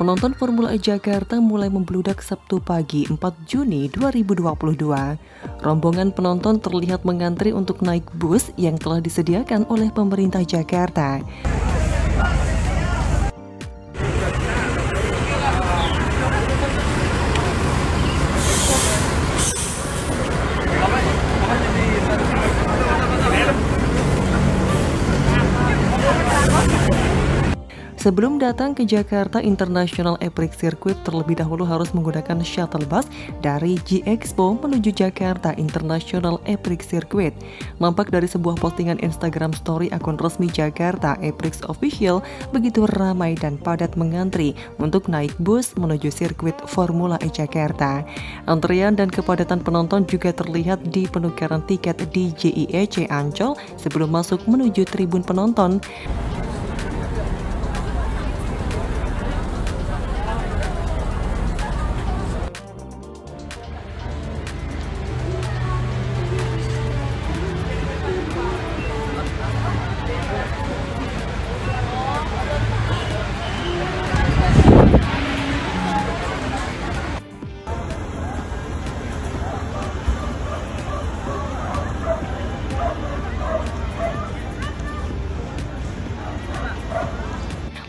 Penonton Formula E Jakarta mulai membludak Sabtu pagi 4 Juni 2022. Rombongan penonton terlihat mengantri untuk naik bus yang telah disediakan oleh pemerintah Jakarta. Sebelum datang ke Jakarta International E-Prix Circuit, terlebih dahulu harus menggunakan shuttle bus dari JIExpo menuju Jakarta International E-Prix Circuit. Nampak dari sebuah postingan Instagram story akun resmi Jakarta E-Prix Official, begitu ramai dan padat mengantri untuk naik bus menuju sirkuit Formula E Jakarta. Antrian dan kepadatan penonton juga terlihat di penukaran tiket di JIEC Ancol sebelum masuk menuju tribun penonton.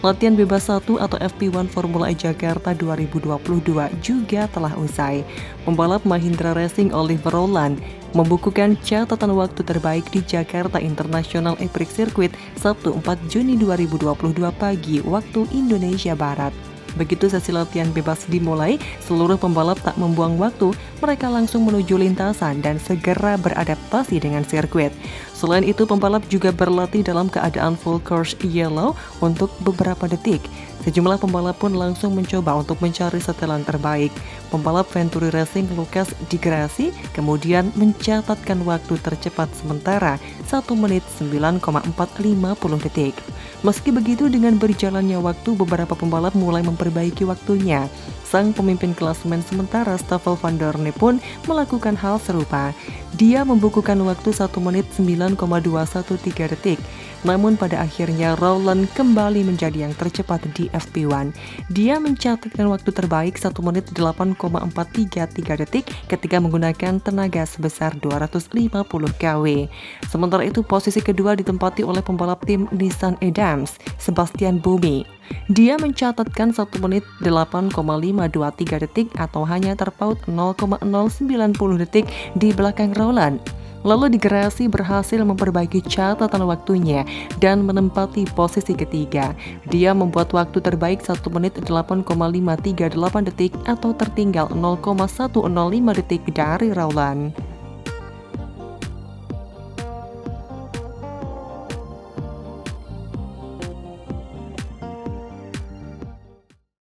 Latihan bebas 1 atau FP1 Formula E Jakarta 2022 juga telah usai. Pembalap Mahindra Racing Oliver Rowland membukukan catatan waktu terbaik di Jakarta International E-Prix Circuit Sabtu 4 Juni 2022 pagi waktu Indonesia Barat. Begitu sesi latihan bebas dimulai, seluruh pembalap tak membuang waktu, mereka langsung menuju lintasan dan segera beradaptasi dengan sirkuit. Selain itu, pembalap juga berlatih dalam keadaan full course yellow untuk beberapa detik. Sejumlah pembalap pun langsung mencoba untuk mencari setelan terbaik. Pembalap Venturi Racing Lucas di Grassi kemudian mencatatkan waktu tercepat sementara 1 menit 9,450 detik. Meski begitu, dengan berjalannya waktu, beberapa pembalap mulai memperbaiki waktunya. Sang pemimpin klasemen sementara Stoffel Vandoorne pun melakukan hal serupa. Dia membukukan waktu 1 menit 9,213 detik. Namun pada akhirnya Rowland kembali menjadi yang tercepat di FP1. Dia mencatatkan waktu terbaik 1 menit 8,433 detik ketika menggunakan tenaga sebesar 250 kW. Sementara itu, posisi kedua ditempati oleh pembalap tim Nissan e.dams, Sebastian Buemi. Dia mencatatkan 1 menit 8,523 detik atau hanya terpaut 0,090 detik di belakang Rowland. Lalu di Grassi berhasil memperbaiki catatan waktunya dan menempati posisi ketiga. Dia membuat waktu terbaik 1 menit 8,538 detik atau tertinggal 0,105 detik dari Rowland.